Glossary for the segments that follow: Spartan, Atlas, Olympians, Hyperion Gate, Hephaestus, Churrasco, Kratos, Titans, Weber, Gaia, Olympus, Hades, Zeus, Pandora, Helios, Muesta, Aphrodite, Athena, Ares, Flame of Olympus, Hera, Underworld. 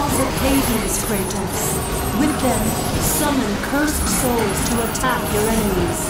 walls of Hades, Kratos. With them, summon cursed souls to attack your enemies.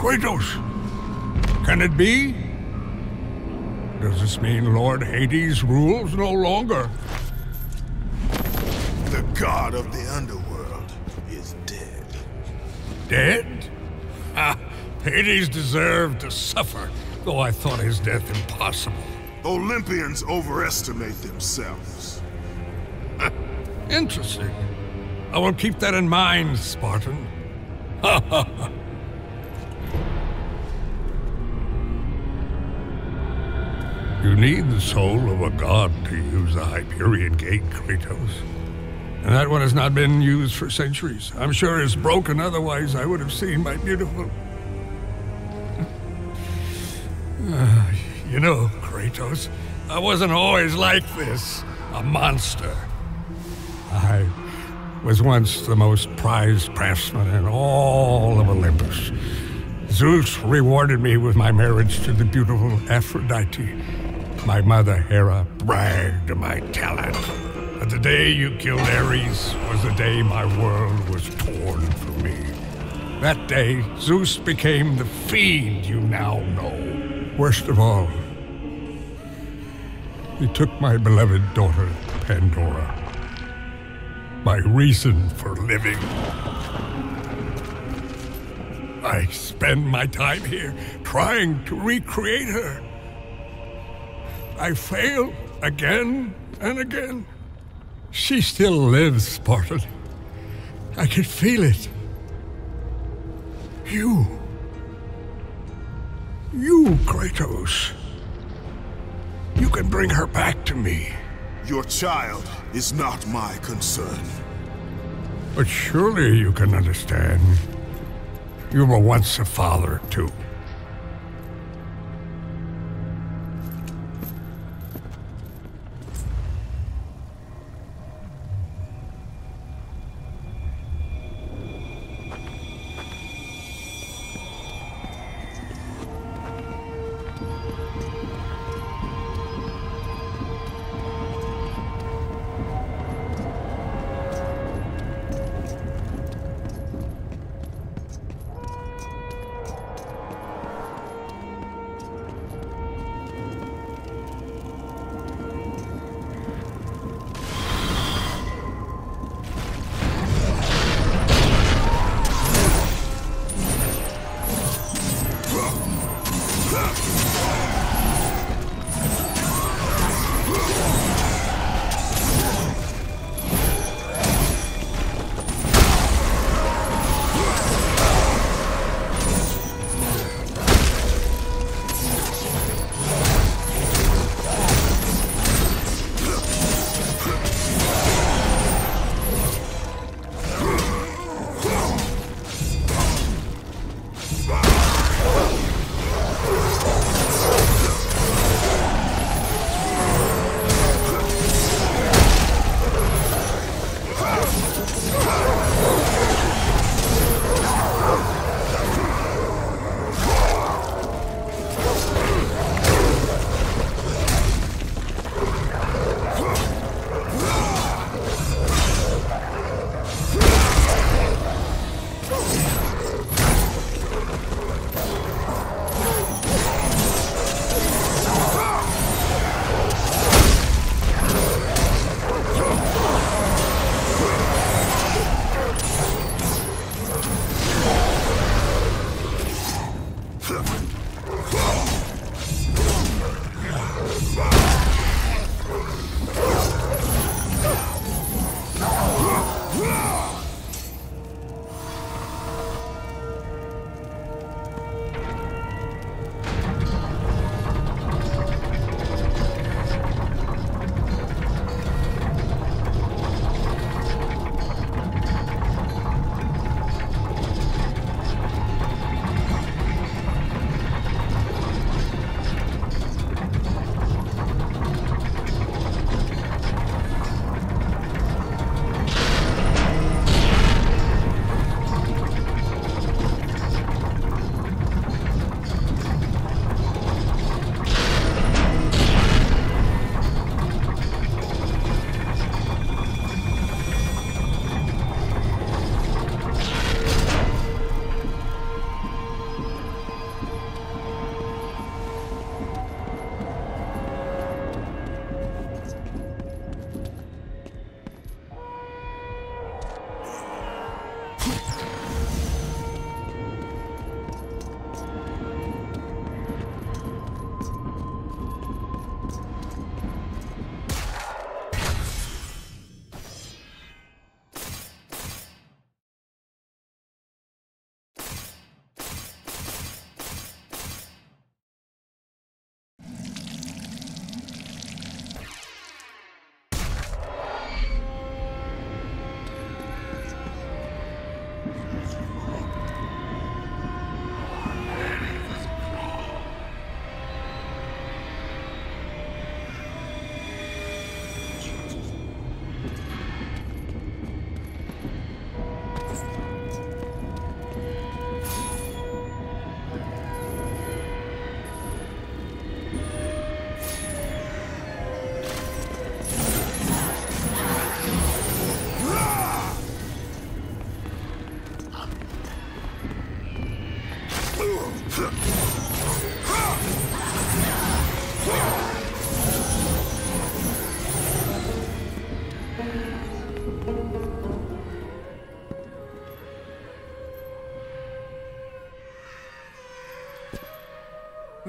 Kratos! Can it be? Does this mean Lord Hades rules no longer? The god of the underworld is dead. Dead? Ah, Hades deserved to suffer, though I thought his death impossible. Olympians overestimate themselves. Interesting. I will keep that in mind, Spartan. Ha ha ha. You need the soul of a god to use the Hyperion Gate, Kratos. And that one has not been used for centuries. I'm sure it's broken, otherwise I would have seen my beautiful... You know, Kratos, I wasn't always like this. A monster. I was once the most prized craftsman in all of Olympus. Zeus rewarded me with my marriage to the beautiful Aphrodite. My mother, Hera, bragged my talent. But the day you killed Ares was the day my world was torn from me. That day, Zeus became the fiend you now know. Worst of all, he took my beloved daughter, Pandora. My reason for living. I spend my time here trying to recreate her. I fail again and again. She still lives, Spartan. I can feel it. You, Kratos. You can bring her back to me. Your child is not my concern. But surely you can understand. You were once a father, too.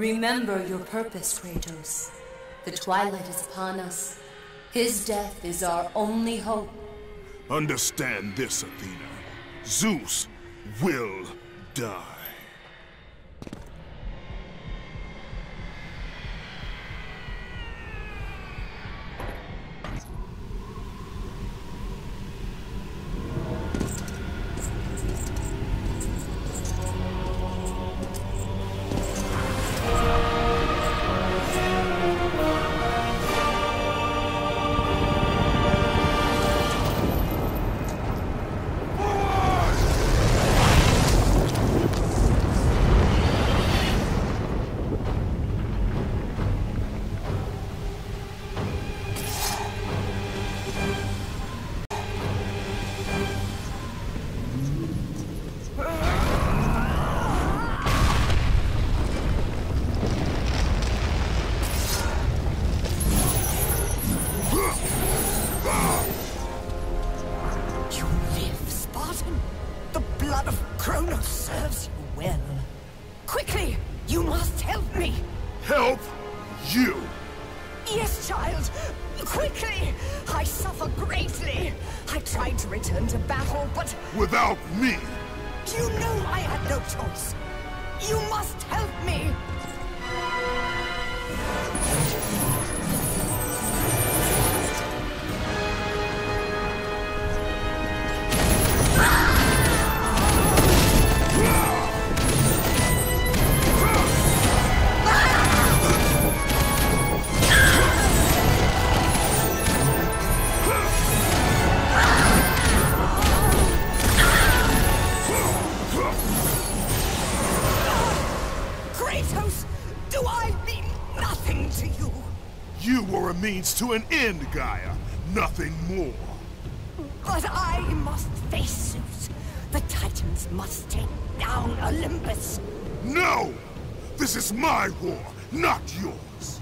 Remember your purpose, Kratos. The twilight is upon us. His death is our only hope. Understand this, Athena. Zeus will die. Means to an end, Gaia. Nothing more. But I must face Zeus. The Titans must take down Olympus. No! This is my war, not yours.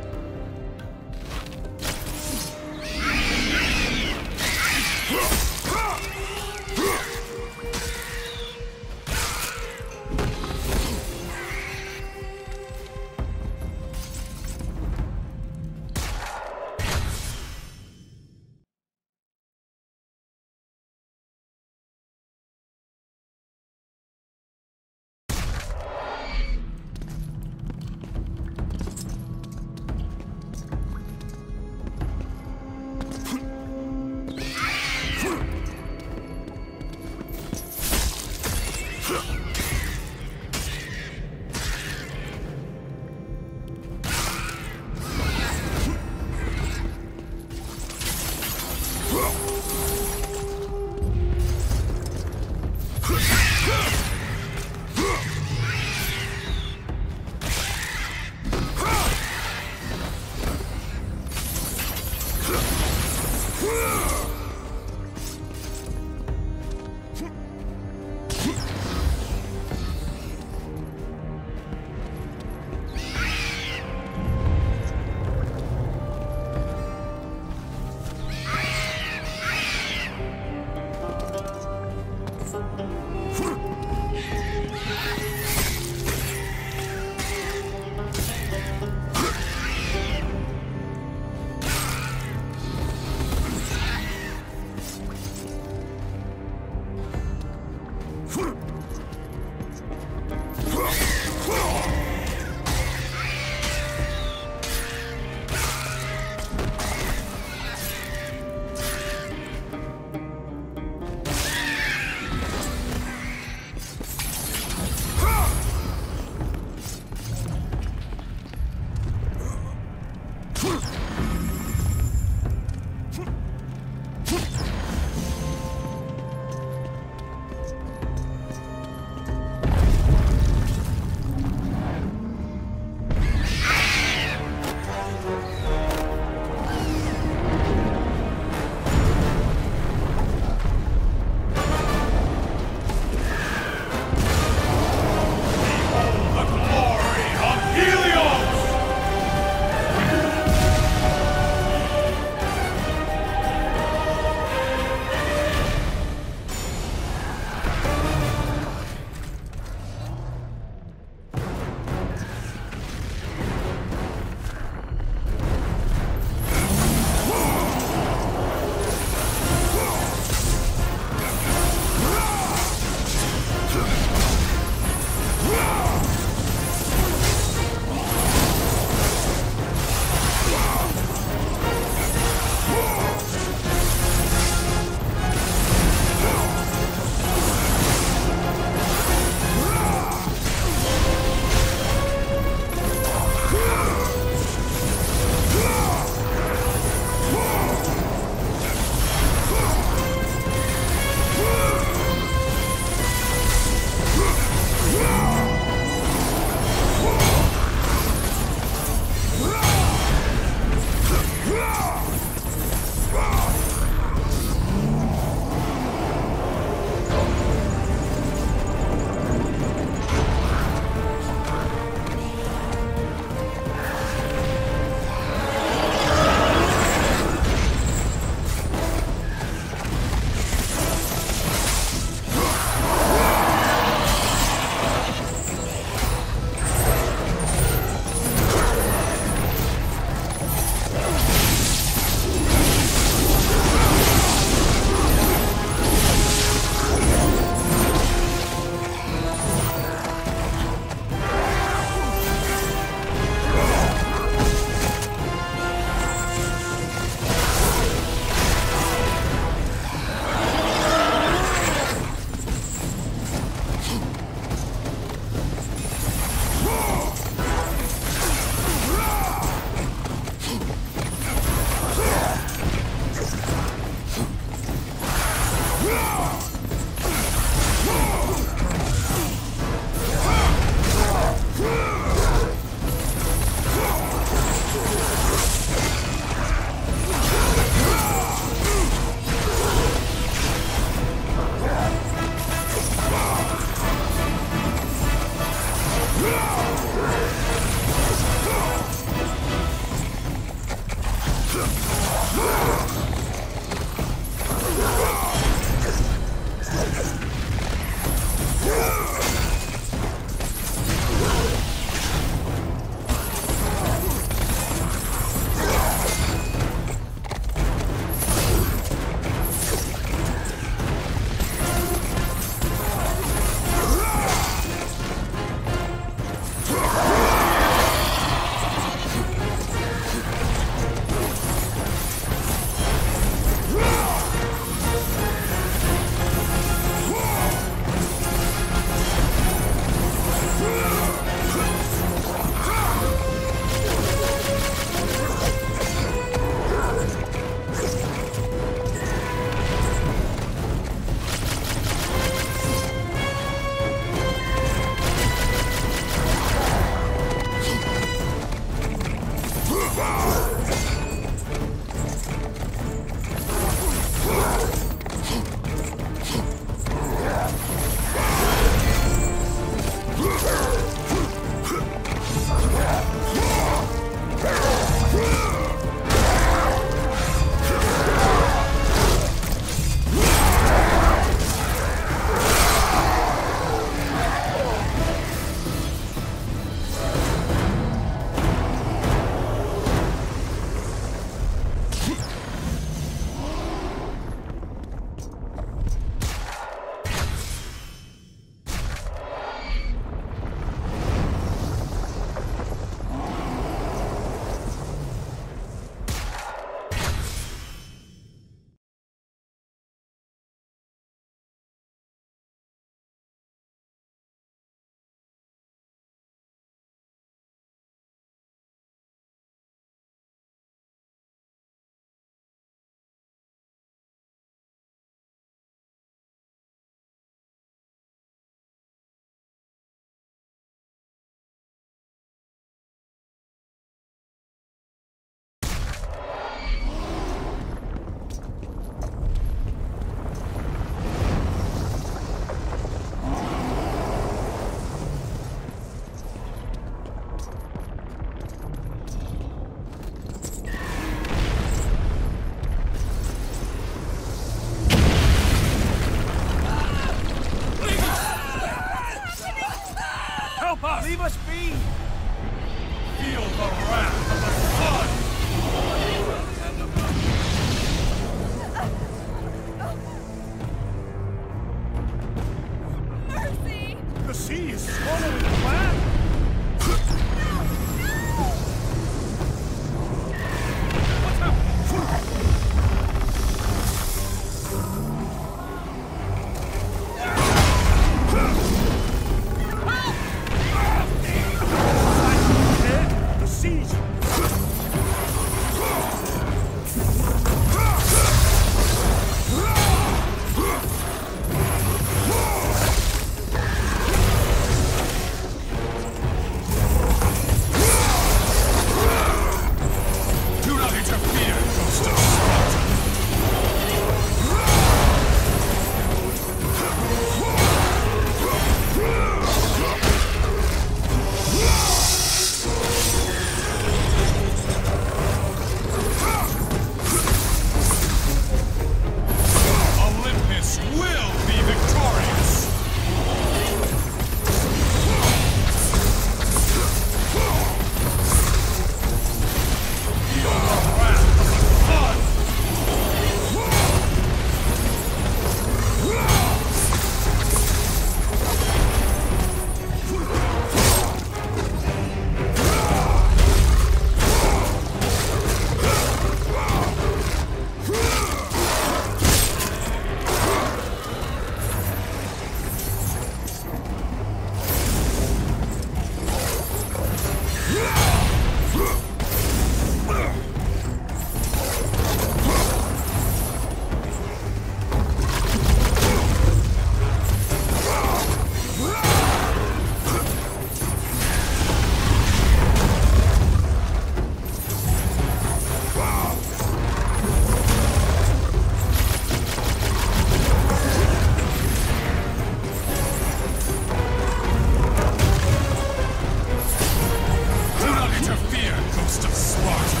beast of Spartan.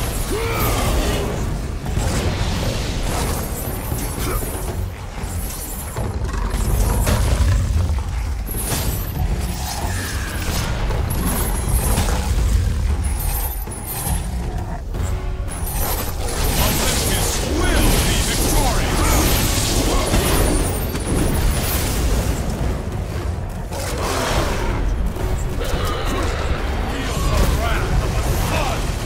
Olympus will be victorious. Feel the wrath of the sun!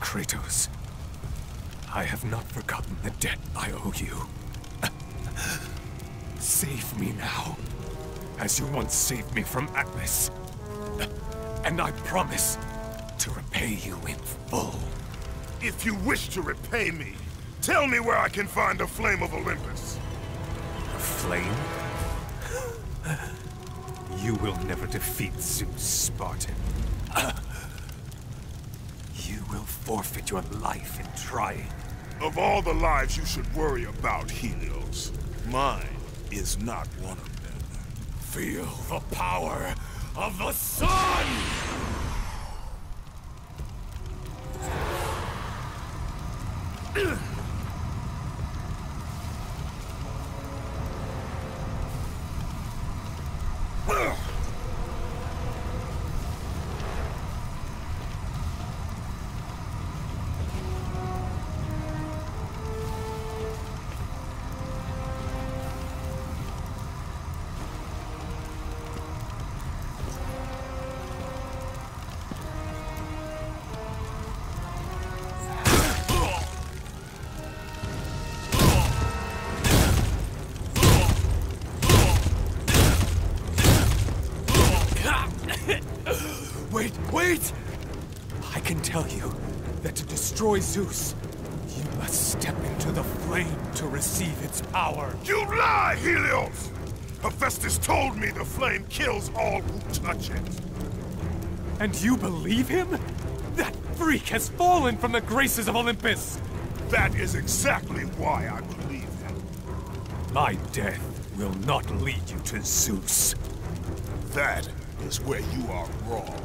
Kratos, I have not forgotten the debt I owe you. Save me now, as you once saved me from Atlas. And I promise to repay you in full. If you wish to repay me, tell me where I can find the Flame of Olympus. The Flame? You will never defeat Zeus, Spartan. You will forfeit your life in trying. Of all the lives you should worry about, Helios, mine is not one of them. Feel the power of the sun! Wait! I can tell you that to destroy Zeus, you must step into the flame to receive its power. You lie, Helios! Hephaestus told me the flame kills all who touch it. And you believe him? That freak has fallen from the graces of Olympus! That is exactly why I believe him. My death will not lead you to Zeus. That is where you are wrong.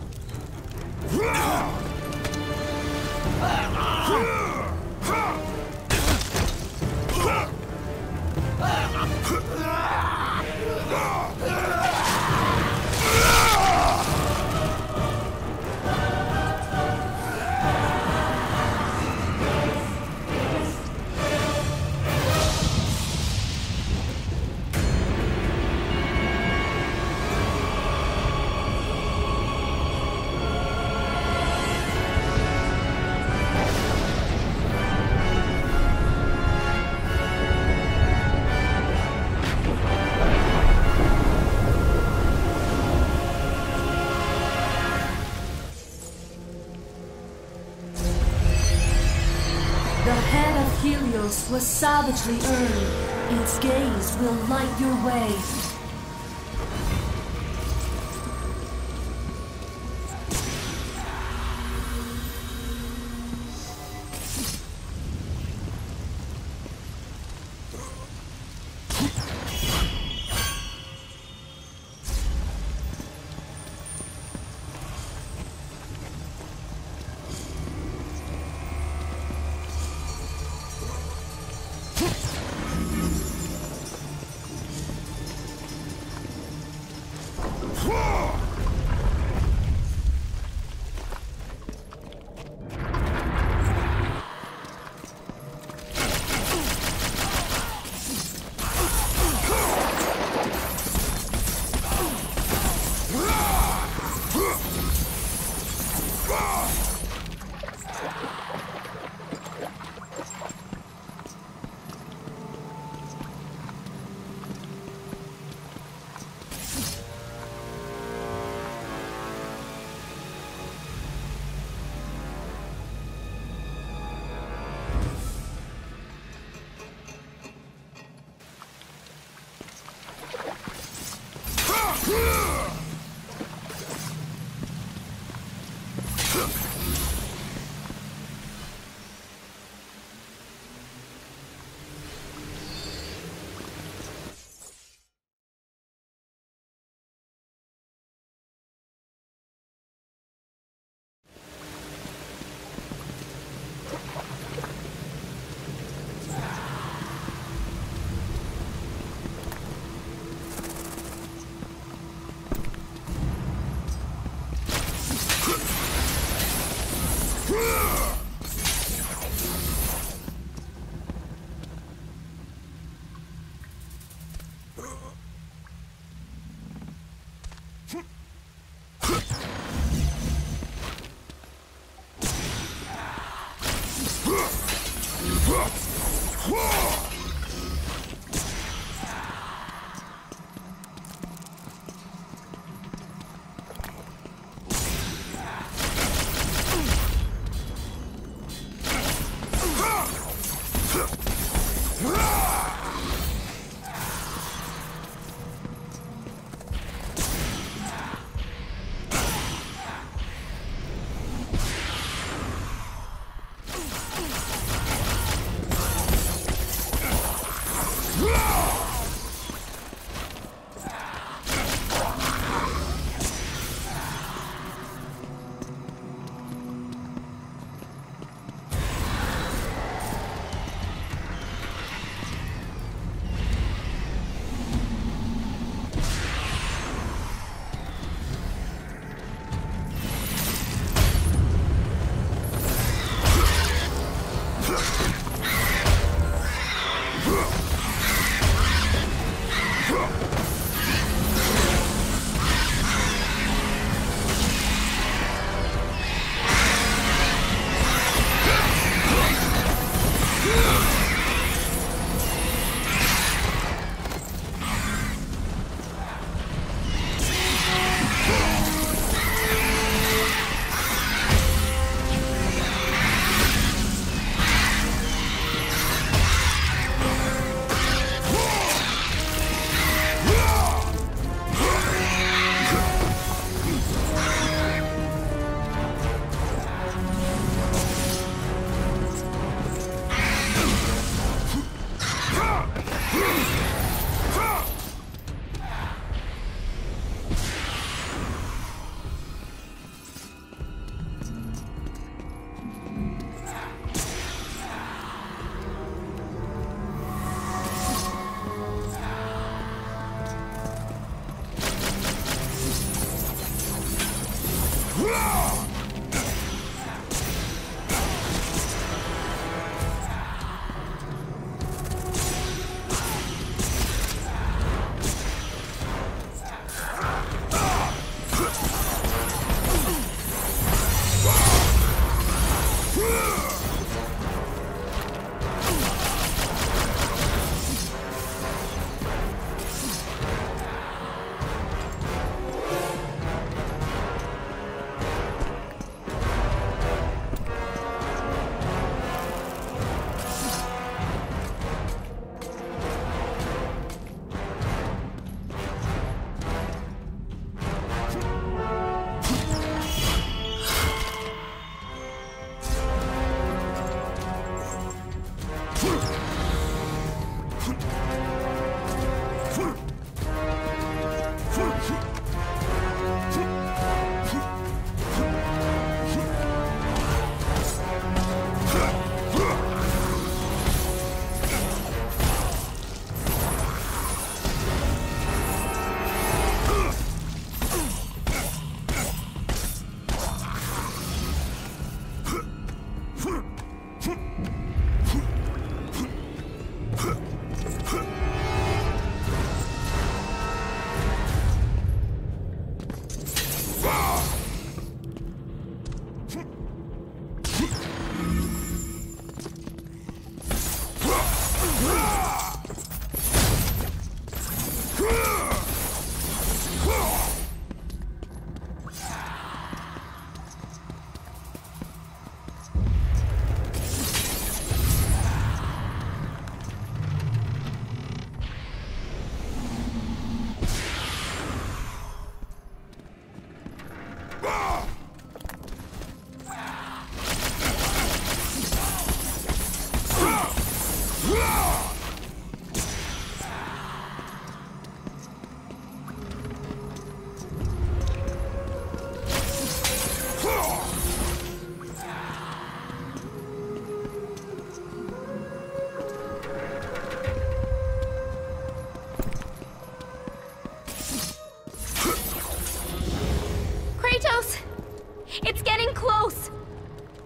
Helios was savagely earned. Its gaze will light your way.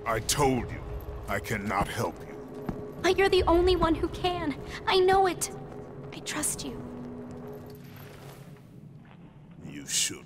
I told you, I cannot help you. But you're the only one who can. I know it. I trust you. You shouldn't.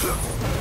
Huh!